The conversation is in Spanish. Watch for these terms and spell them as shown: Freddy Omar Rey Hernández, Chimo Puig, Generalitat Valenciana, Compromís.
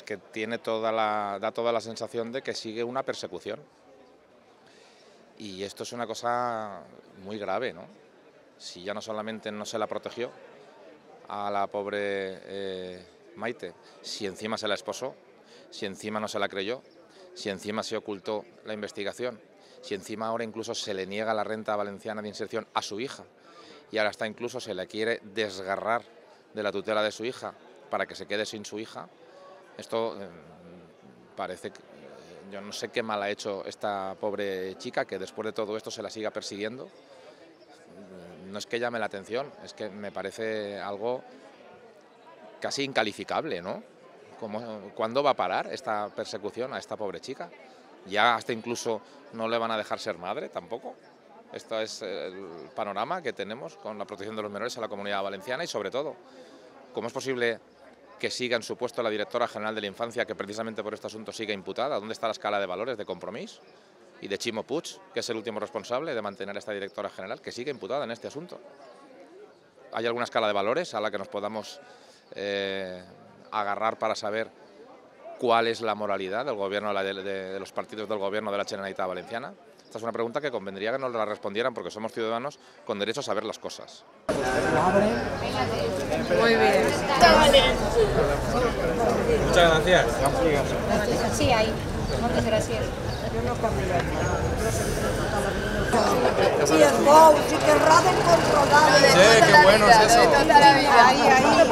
pues que tiene da toda la sensación de que sigue una persecución. Y esto es una cosa muy grave, ¿no? Si ya no solamente no se la protegió a la pobre Maite, si encima se la esposó, si encima no se la creyó, si encima se ocultó la investigación, si encima ahora incluso se le niega la renta valenciana de inserción a su hija y ahora hasta incluso se le quiere desgarrar de la tutela de su hija para que se quede sin su hija, esto parece que... Yo no sé qué mal ha hecho esta pobre chica, que después de todo esto se la siga persiguiendo. No es que llame la atención, es que me parece algo casi incalificable, ¿no? ¿Cuándo va a parar esta persecución a esta pobre chica? Ya hasta incluso no le van a dejar ser madre tampoco. Esto es el panorama que tenemos con la protección de los menores a la Comunidad Valenciana y sobre todo, ¿cómo es posible que siga en su puesto la directora general de la Infancia, que precisamente por este asunto sigue imputada? ¿Dónde está la escala de valores de Compromís y de Chimo Puig, que es el último responsable de mantener a esta directora general, que sigue imputada en este asunto? ¿Hay alguna escala de valores a la que nos podamos agarrar para saber cuál es la moralidad del gobierno, de los partidos del gobierno de la Generalitat Valenciana? Esta es una pregunta que convendría que nos la respondieran, porque somos ciudadanos con derecho a saber las cosas. Muy bien. Muchas gracias. Sí, ahí. Muchas gracias. Yo no cambié. Y el wow, si querrá de controlar. Sí, qué bueno es eso. Ahí, ahí.